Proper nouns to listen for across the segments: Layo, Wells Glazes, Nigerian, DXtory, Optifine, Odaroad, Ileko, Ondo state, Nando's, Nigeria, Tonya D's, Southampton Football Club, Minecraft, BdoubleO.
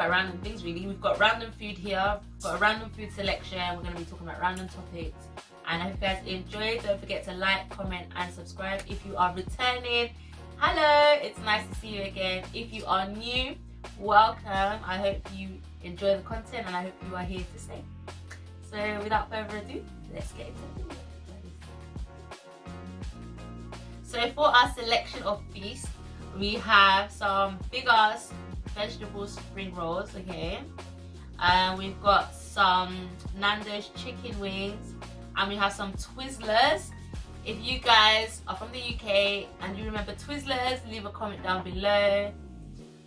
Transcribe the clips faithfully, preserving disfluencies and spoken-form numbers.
by random things really. We've got random food here, we've got a random food selection, we're going to be talking about random topics. And I hope you guys enjoyed. Don't forget to like, comment and subscribe. If you are returning, hello, it's nice to see you again. If you are new, welcome. I hope you enjoy the content and I hope you are here to stay. So without further ado, let's get into the video. So for our selection of feast, we have some big ass vegetable spring rolls, okay. And um, we've got some Nando's chicken wings, and we have some Twizzlers. If you guys are from the U K and you remember Twizzlers, leave a comment down below.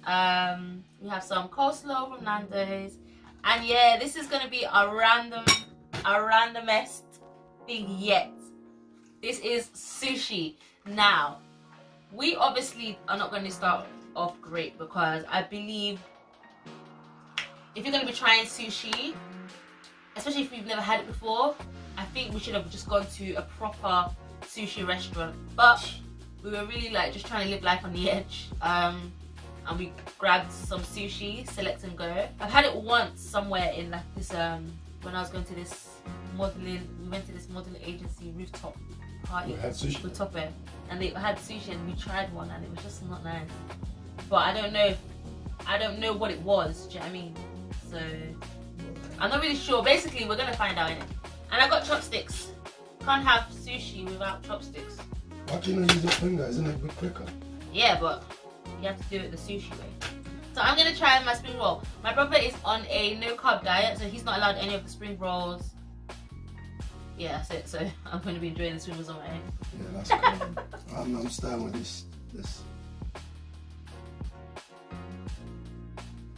Um, we have some coleslaw from Nando's, and yeah, this is gonna be a random, a randomest thing yet. This is sushi. Now, we obviously are not going to start off great because I believe if you're going to be trying sushi, especially if you've never had it before, I think we should have just gone to a proper sushi restaurant. But we were really like just trying to live life on the edge. Um, and we grabbed some sushi, select and go. I've had it once somewhere in like this, um, when I was going to this modeling, we went to this modeling agency rooftop party with Top Air, and they had sushi and we tried one and it was just not nice. But I don't know if, I don't know what it was, do you know what I mean? So I'm not really sure. Basically we're gonna find out in it. And I got chopsticks. Can't have sushi without chopsticks. Why do you not use your finger? Isn't it a bit quicker? Yeah, but you have to do it the sushi way. So I'm gonna try my spring roll. My brother is on a no carb diet, so he's not allowed any of the spring rolls. Yeah, that's it. So I'm going to be enjoying the swimmers on my own. Yeah, that's cool. I'm, I'm staying with this. This.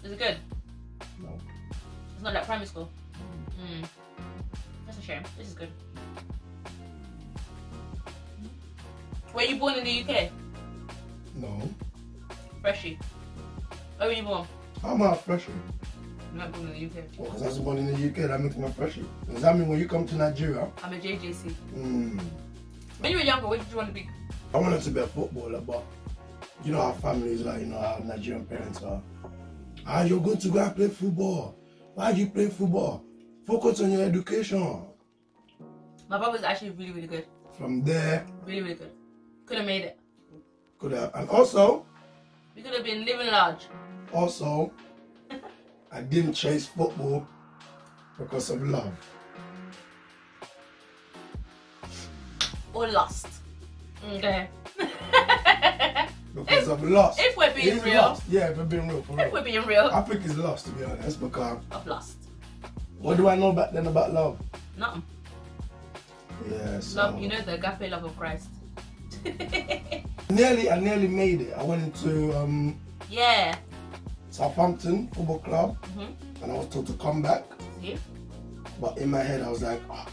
Is it good? No. It's not like primary school. Mm. Mm. That's a shame. This is good. Were you born in the U K? No. Freshie. Where were you born? I'm not freshie. I'm not born in the U K. Well, because I was born in the U K, that makes me a freshie. Does that mean when you come to Nigeria? I'm a J J C. Mm. When you were younger, what did you want to be? I wanted to be a footballer, but you know how families are, you know how Nigerian parents are. Ah, you're going to go and play football. Why do you play football? Focus on your education. My brother was actually really, really good. From there? Really, really good. Could have made it. Could have. And also? We could have been living large. Also, I didn't chase football because of love. Or lust. Okay. Because if, of lust. If we're being real. Lust. Yeah, if we're being real. For if real. we're being real. I think it's lust, to be honest, because... Of lust. What do I know back then about love? Nothing. Yeah, so... Love, you know the agape love of Christ. Nearly, I nearly made it. I went into... Um, yeah. Southampton Football Club, mm-hmm. and I was told to come back, yeah. But in my head I was like, oh,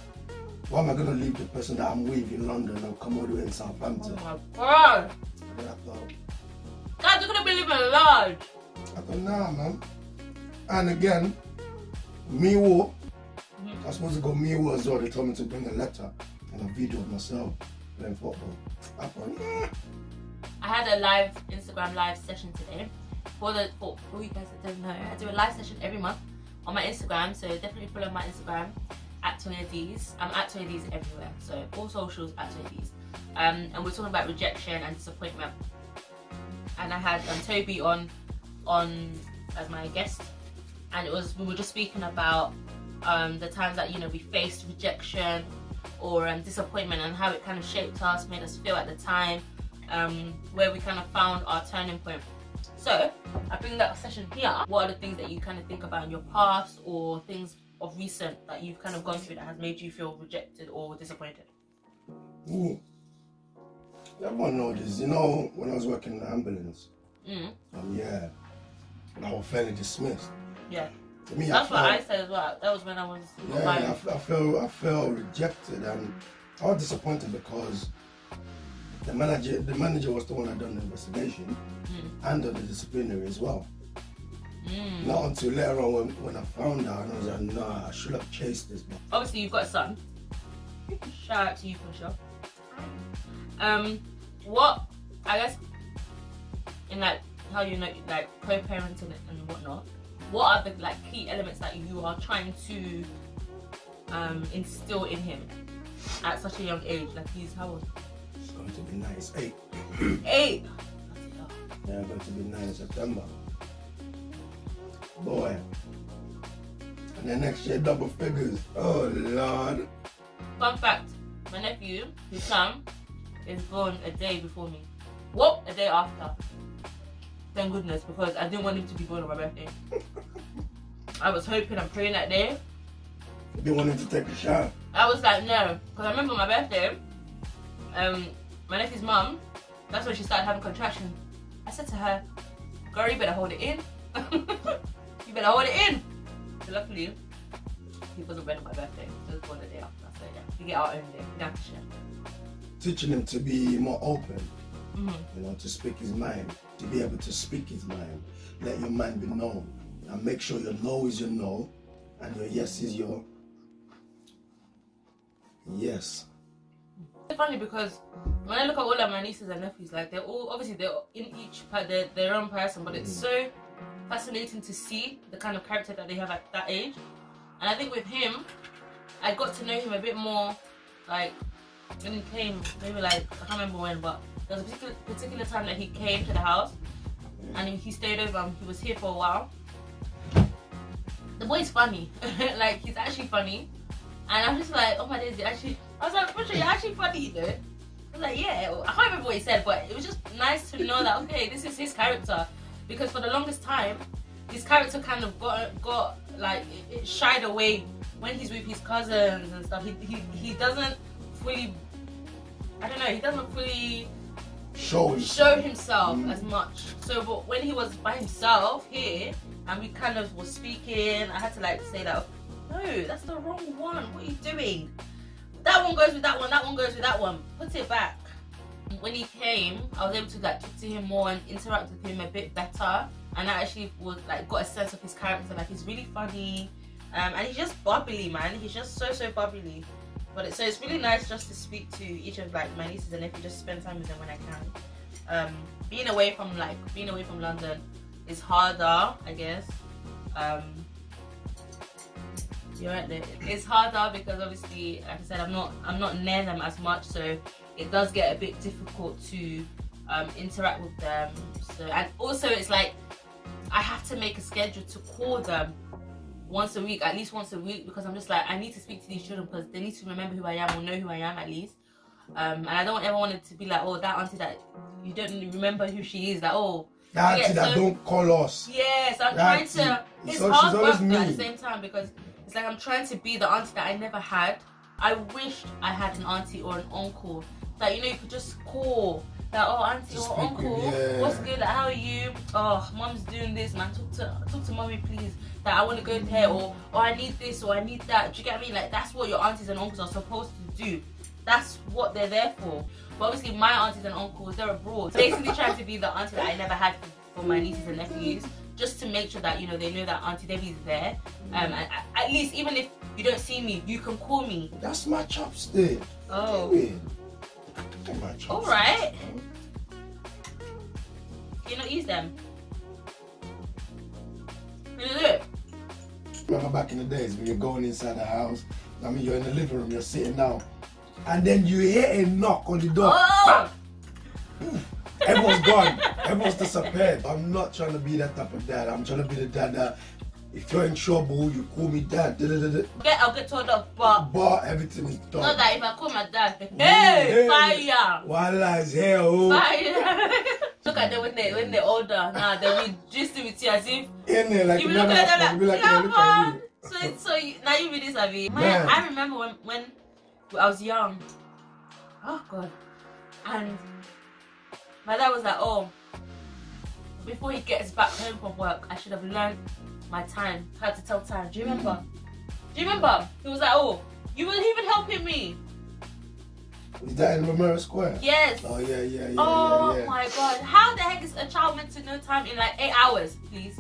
why am I going to leave the person that I'm with in London and come all the way in Southampton? Oh my God! And then I thought, God, you're going to be living large! I thought, nah man. And again, Miwo, mm-hmm. I was supposed to go Miwo as well, they told me to bring a letter and a video of myself playing football. I thought, yeah. I had a live Instagram live session today. For the for, for you guys that don't know, I do a live session every month on my Instagram, so definitely follow my Instagram at Tonya D's. I'm at Tonya D's everywhere, so all socials at Tonya D's. Um, and we're talking about rejection and disappointment. And I had um, Toby on on as my guest, and it was we were just speaking about um, the times that you know we faced rejection or um, disappointment and how it kind of shaped us, made us feel at the time, um, where we kind of found our turning point. So, I bring that session here. What are the things that you kind of think about in your past or things of recent that you've kind of gone through that has made you feel rejected or disappointed? Mm. Everyone knows this. You know, when I was working in the ambulance, mm. um, yeah, I was fairly dismissed. Yeah. To me, That's I felt, what I said as well. That was when I was... Yeah, I, I, felt, I felt rejected and I was disappointed because The manager, the manager was the one that done the investigation mm. and done the disciplinary as well. Mm. Not until later on when, when I found out, and I was like, nah, I should have chased this. Obviously, you've got a son. Shout out to you for sure. Um, what I guess in like how you know like co-parenting and whatnot. what are the like key elements that you are trying to um, instill in him at such a young age? Like he's how old? It's going to be nine. It's eight. Eight. Yeah, I'm going to be nine in September. Boy. And then next year, double figures. Oh Lord. Fun fact: my nephew, his son, is born a day before me. What? A day after. Thank goodness, because I didn't want him to be born on my birthday. I was hoping and praying that day. You didn't want him to take a shower? I was like, no. Because I remember my birthday, um, my nephew's mum, that's when she started having contractions. I said to her, girl, you better hold it in. You better hold it in. So luckily, he wasn't born on my birthday. He was born the day after. So yeah, we get our own day. We don't have to share. Teaching him to be more open. Mm-hmm. You know, to speak his mind, to be able to speak his mind, let your mind be known, and make sure your no is your no, and your yes is your yes. It's funny because when I look at all of my nieces and nephews, like they're all obviously they're in each part they're their own person, but it's mm-hmm. so fascinating to see the kind of character that they have at that age. And I think with him, I got to know him a bit more, like when he came, maybe like I can't remember when, but. There was a particular, particular time that he came to the house and he stayed over and he was here for a while. The boy's funny, like he's actually funny. And I'm just like, oh my days, he actually, I was like, Richard, you're actually funny, you know? I was like, yeah, I can't remember what he said, but it was just nice to know that, okay, this is his character. Because for the longest time, his character kind of got, got like, it, it shied away when he's with his cousins and stuff. He, he, he doesn't fully, I don't know, he doesn't fully, show himself, show himself mm. as much. So but when he was by himself here and we kind of were speaking, I had to like say that, no, that's the wrong one, what are you doing? That one goes with that one, that one goes with that one, put it back. When he came, I was able to like talk to him more and interact with him a bit better, and I actually was like got a sense of his character, like he's really funny, um, and he's just bubbly, man, he's just so so bubbly. But it, so it's really nice just to speak to each of like my nieces and nephews, just spend time with them when I can. Um, being away from like being away from London is harder, I guess. Um, you're right there. It's harder because obviously, like I said, I'm not I'm not near them as much, so it does get a bit difficult to um, interact with them. So and also it's like I have to make a schedule to call them. Once a week, at least once a week, because I'm just like, I need to speak to these children because they need to remember who I am or know who I am at least. Um, and I don't ever want it to be like, oh, that auntie that you don't remember who she is, like, oh. That auntie that so, don't call us. Yes, I'm that trying auntie. to, it's so, hard work at the same time because it's like I'm trying to be the auntie that I never had. I wished I had an auntie or an uncle that, you know, you could just call. Like, oh, auntie or uncle, yeah. What's good? Like, how are you? Oh, mom's doing this, man. Talk to talk to mommy, please. That like, I want to go there, or or I need this, or I need that. Do you get what I mean? Like, that's what your aunties and uncles are supposed to do. That's what they're there for. But obviously, my aunties and uncles, they're abroad. So basically, trying to be the auntie that I never had for, for my nieces and nephews, just to make sure that you know they know that Auntie Debbie's there. Um, and at least even if you don't see me, you can call me. That's my chopstick. Oh. Damn. All right. You know, use them. You know, look. Remember back in the days when you're going inside the house. I mean, you're in the living room, you're sitting down, and then you hear a knock on the door. Oh. Everyone's gone. Everyone's disappeared. I'm not trying to be that type of dad. I'm trying to be the dad that, if you're in trouble, you call me dad. Da, da, da, da. Yeah, I'll get told off, but but everything is done. Not that if I call my dad, hey, hey fire! Wallah is here, oh. Fire! Look at them when they when they're older. Now nah, they'll be gisting with you as if in there, like you be looking at them like, come like, on. Like, so it's, so you, now you be this, Abi. Man, I remember when when I was young. Oh God, and my dad was like, oh, before he gets back home from work, I should have learned my time, how to tell time. Do you remember? Do you remember? He was like, oh, you were even helping me. Is that in Romero Square? Yes. Oh, yeah, yeah, yeah. Oh, yeah, yeah. My God. How the heck is a child meant to know time in like eight hours, please?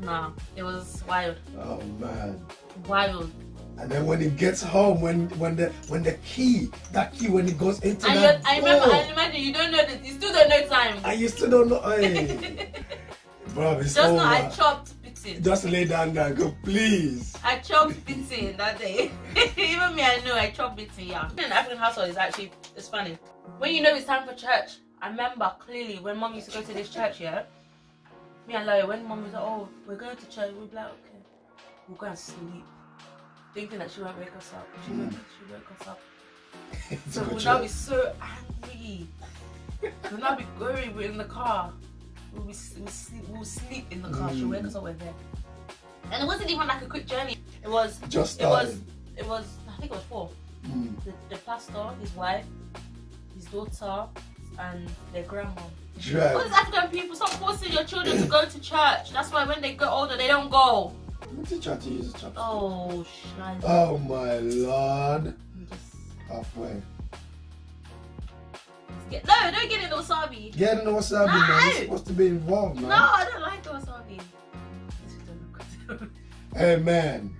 Nah, it was wild. Oh, man. Wild. And then when he gets home, when when the when the key, that key when it goes into and that I remember, I imagine you don't know this. You still don't know time. And you still don't know. Hey. Bro, it's just over. Not I chopped. beating. Just lay down and go, please. I chopped beating that day. Even me, I know I chopped beating, yeah. In an African household, is actually, it's funny. When you know it's time for church, I remember clearly when mom used to go to this church, yeah? Me and Layo, when mom was like, oh, we're going to church, we'd be like, okay, we'll go and sleep. Thinking that she won't wake us up. She won't, mm. she won't wake us up. So we'll now be so angry. We'll now be going, we're in the car. We'll, be, we'll, sleep, we'll sleep in the car, mm. she'll wake us up, we're there. And it wasn't even like a quick journey. It was, Just it was, it was, I think it was four. Mm. The, the pastor, his wife, his daughter, and their grandma. Right. All these African people, stop forcing your children to go to church. That's why when they get older, they don't go. What did you have to use a chapstick? Oh, shit. Oh, my Lord. Halfway. Get, no, don't get in the wasabi. Get in the wasabi, no. Man. You're supposed to be involved, man. No, I don't like the wasabi. Hey, man.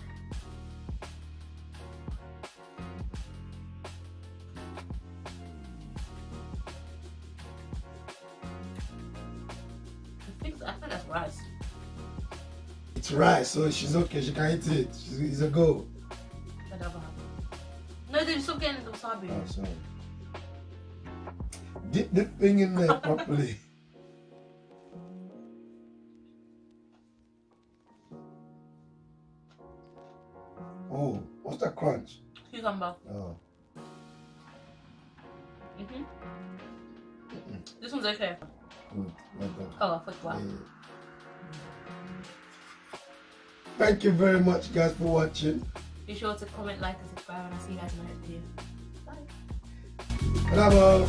I think, I think that's rice. It's rice, so she's okay. She can eat it. She's, it's a go. No, they're still getting the wasabi. Oh, sorry. Dip the thing in there properly. Oh, what's that crunch? Cucumber. Oh. Mhm. Mm mm-mm. This one's okay. Good. Well done. Oh, I forgot. Yeah. Thank you very much, guys, for watching. Be sure to comment, like, and subscribe, and I'll see you guys in the next video. Bye. Bravo.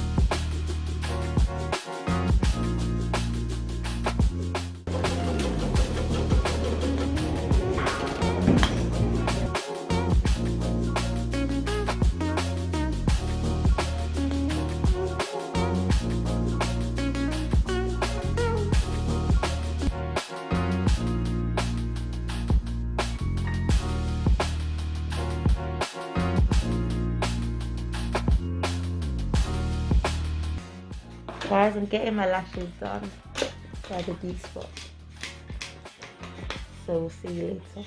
Guys, I'm getting my lashes done by the D spot. So we'll see you later. We'll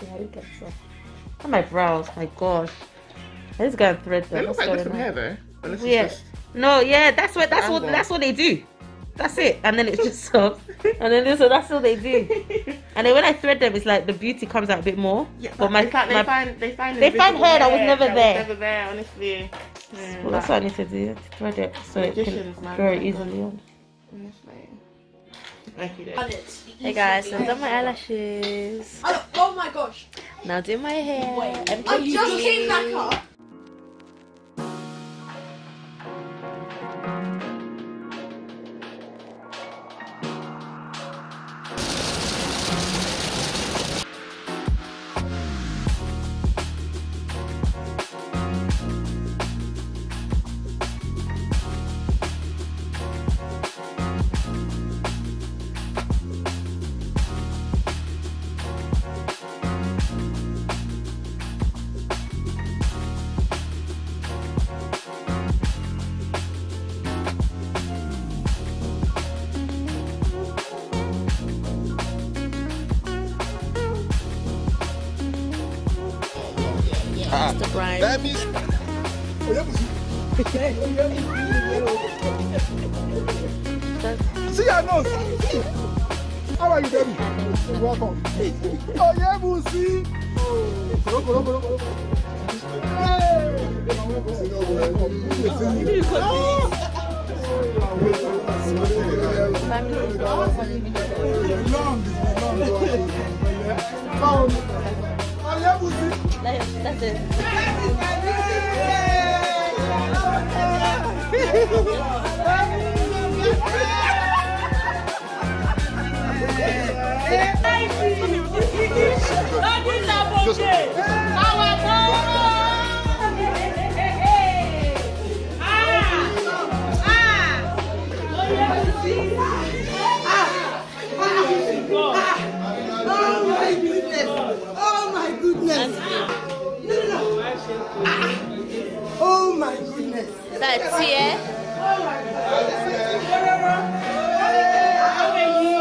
see how it gets on. Oh, my brows, my gosh. I just got a thread them. They look like different hair though. Unless yeah. It's just... No, yeah, that's what that's what that's what they do. That's it. And then it's just soft. And then so that's all they do. And then when I thread them, it's like the beauty comes out a bit more. Yeah, but, but my, like they my, find they find they find hair that was never that there. Was never there, honestly. Yeah, well, that's what I need to do, to thread it so it can grow easily on. Thank you, hey guys, so I've done my eyelashes. Oh, oh my gosh! Now do my hair. Wait, I just came back up. That means. See your nose. How are you, baby? Welcome. Oh yeah, we'll see. Long, long. That's it. Oh my goodness. Oh my goodness. Ah. Oh my goodness! That's here. Oh my goodness! How are you?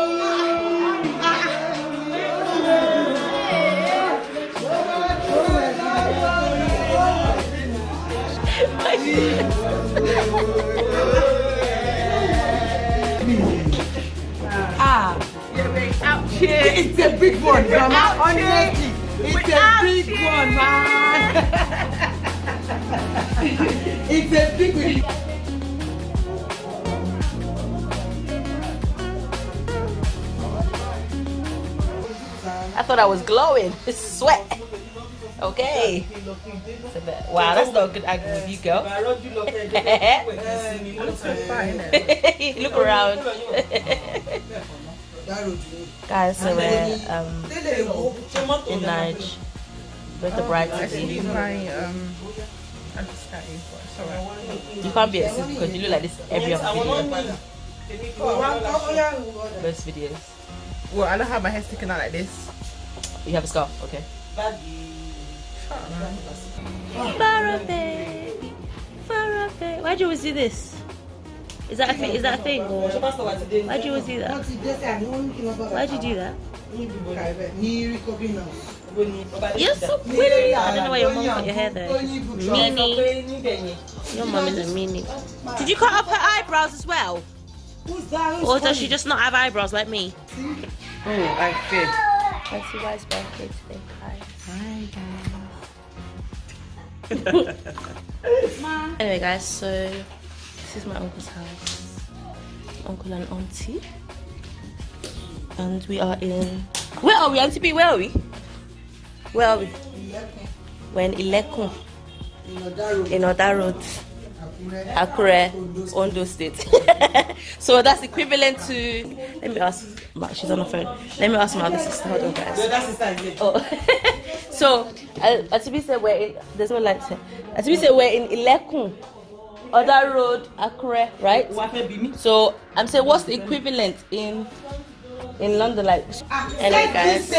Ah, it's a big one, Grandma. Honestly, it's a big one, man. It's a big one. I thought I was glowing. This is sweat. Okay. Wow, that's not good. I give you go. Look around. Guys, so we're um, in Nigeria with the bride to be. You can't be a sis because you look like this every other video. Those videos. Well, I don't have my hair sticking out like this. You have a scarf, okay. Far away, far away. Why do you always do this? Is that a thing? Is that a thing? Why do you always do that? Why do you do that? You're so pretty. I don't know why your mom cut your hair there. Meanie. Your mom is a meanie. Did you cut up her eyebrows as well? Or does she just not have eyebrows like me? Oh, I did. Let's see why it's birthday today, guys. Hi, guys. Anyway, guys, so this is my uncle's house. Uncle and auntie. And we are in... Where are we, Auntie B? Where are we? Where are we? Ileko. We're in Ileko. In Odaroad. Akure, Ondo state. So that's equivalent to. Let me ask. She's on the phone. Let me ask my other sister. Hold on, guys. Oh. So, Atibi said we're in. There's no light here. Atibi said we're in Ileko, Odaroad, Akure, right? So I'm saying, what's the equivalent in in London, like? Anyway, guys.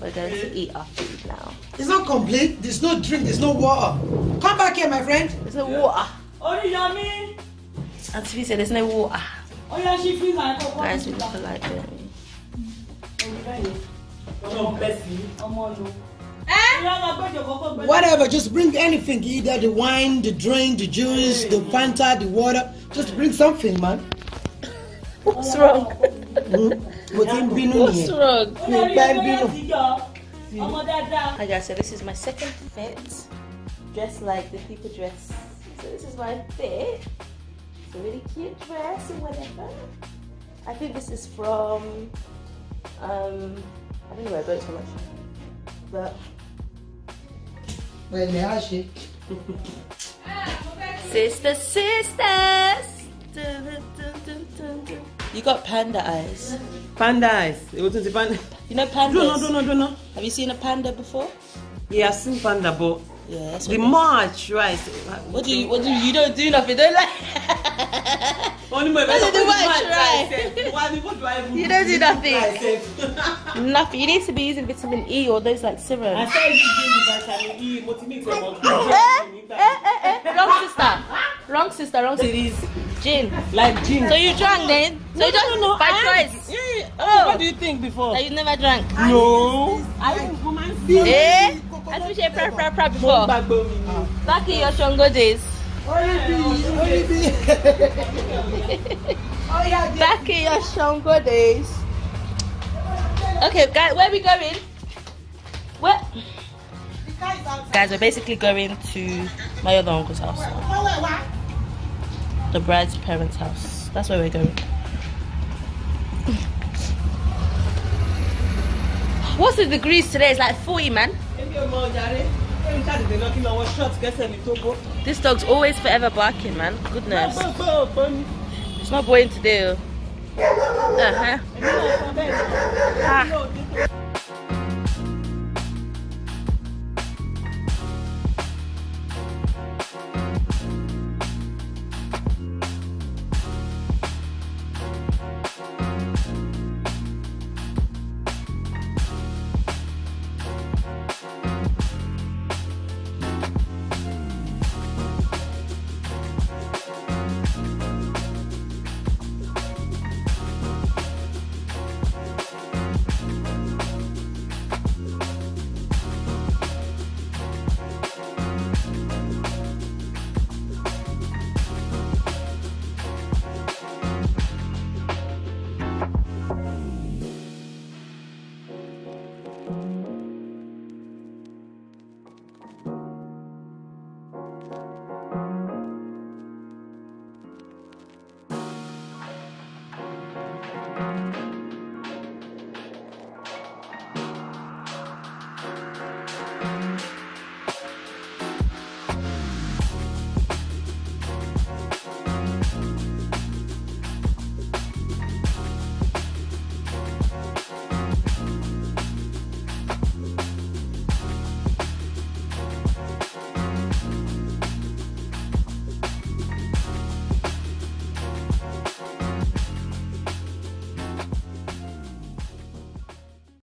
We're going to eat our food now. It's not complete. There's no drink. There's no water. Come back here, my friend. There's no water. Oh, you yummy. And T V said there's no water. Oh, yeah, she feels like a guys, we look like that. Eh? Whatever, just bring anything. Either the wine, the drink, the juice, the Fanta, the water. Just bring something, man. What's wrong? What's wrong? Hi guys, so this is my second fit. Dressed like the people dress. So this is my fit. It's a really cute dress or whatever. I think this is from um I don't know where I got it so much. But well, yeah, she. Sister, sisters! You got panda eyes. Panda eyes. It was the panda. You know pandas? No, no, no, no, no. Have you seen a panda before? Yeah, I've seen panda, but yeah, that's the march, right? What do you? What do you? You don't do nothing. Don't like. Only my best friend. What do I do? You don't do nothing. Nothing. You need to be using vitamin E or those like serum. I started using vitamin E. Wrong sister. Wrong sister. Wrong sister. Gin. Like gin. So you drank then? So no, you just no, no, by I choice? Yeah, yeah. Oh. What do you think before? That you never drank? No. I didn't come and see. Eh? I think she had pra pra pra before. Back in your Chongo days. Back in your Chongo days. Okay, guys, where are we going? What? Guys, we're basically going to my other uncle's house. The bride's parents' house. That's where we're going. What's the degrees today? It's like forty, man. This dog's always forever barking, man. Goodness. It's not going today. Uh huh. Ah.